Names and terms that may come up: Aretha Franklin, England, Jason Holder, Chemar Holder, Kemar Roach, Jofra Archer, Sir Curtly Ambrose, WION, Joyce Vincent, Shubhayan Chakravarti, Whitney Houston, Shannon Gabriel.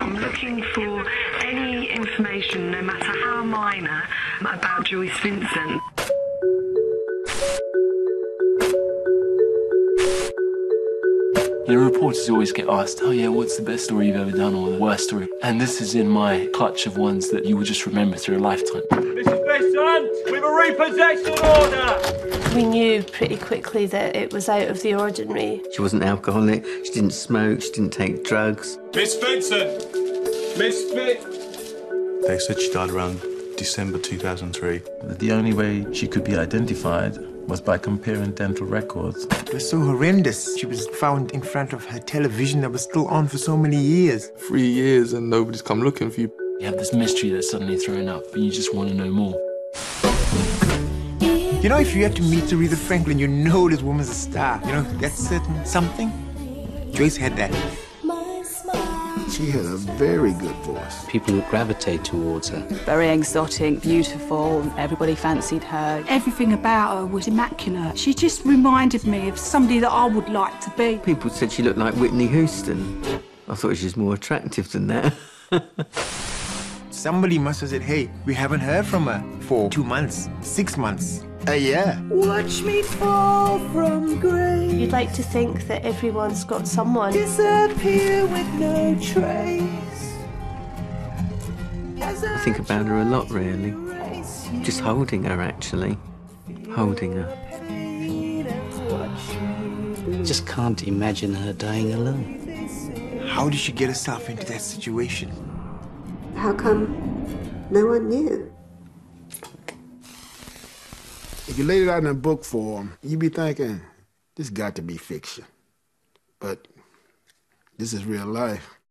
I'm looking for any information, no matter how minor, about Joyce Vincent. The reporters always get asked, oh yeah, what's the best story you've ever done or the worst story? And this is in my clutch of ones that you will just remember through a lifetime. Mrs. Vincent, we have a repossession order! We knew pretty quickly that it was out of the ordinary. She wasn't alcoholic, she didn't smoke, she didn't take drugs. Miss Vincent! Miss Vincent! They said she died around December 2003. The only way she could be identified was by comparing dental records. It was so horrendous. She was found in front of her television that was still on for so many years. 3 years and nobody's come looking for you. You have this mystery that's suddenly thrown up and you just want to know more. You know, if you had to meet Aretha Franklin, you know this woman's a star. You know, that's certain something. Joyce had that. She had a very good voice. People would gravitate towards her. Very exotic, beautiful, everybody fancied her. Everything about her was immaculate. She just reminded me of somebody that I would like to be. People said she looked like Whitney Houston. I thought she was more attractive than that. Somebody must have said, hey, we haven't heard from her for 2 months, 6 months, a year. Watch me fall from grace. You'd like to think that everyone's got someone. Disappear with no trace. I think about her a lot, really. Just holding her, actually. Holding her. Just can't imagine her dying alone. How did she get herself into that situation? How come no one knew? If you laid it out in a book form, you'd be thinking, this got to be fiction. But this is real life.